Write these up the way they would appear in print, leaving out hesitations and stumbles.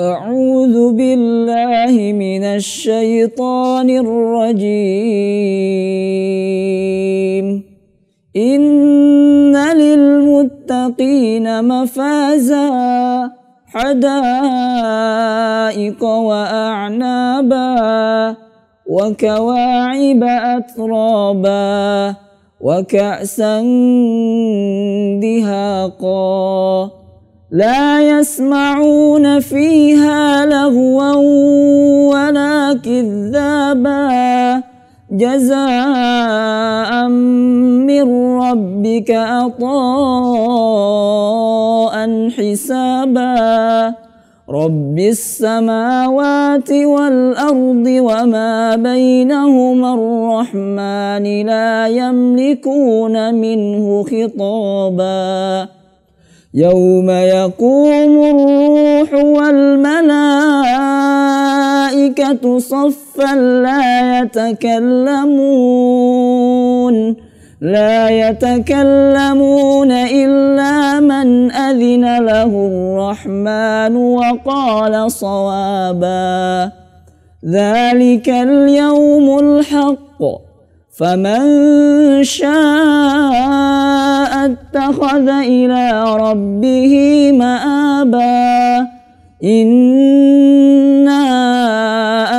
أعوذ بالله من الشيطان الرجيم إن للمتقين مفازا حدائق وأعنابا وكواعب أترابا وكأسا دهاقا لا يسمعون فيها لغوا ولا كذابا جزاء من ربك عطاء حسابا رب السماوات والأرض وما بينهما الرحمن لا يملكون منه خطابا يوم يقوم الروح والملائكة صفا لا يتكلمون إلا من أذن له الرحمن وقال صوابا ذلك اليوم الحق فمن شاء اتخذ إلى ربه مآبا إنا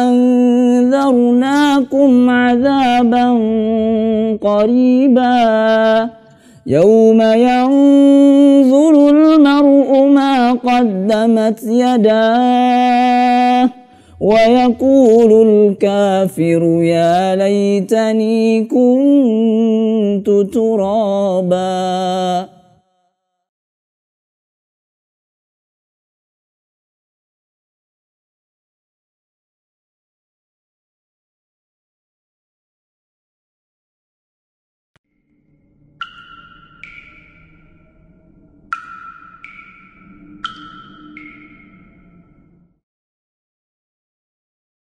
أنذرناكم عذابا قريبا يوم ينظر المرء ما قدمت يداه ويقول الكافر يا ليتني كنت ترابا.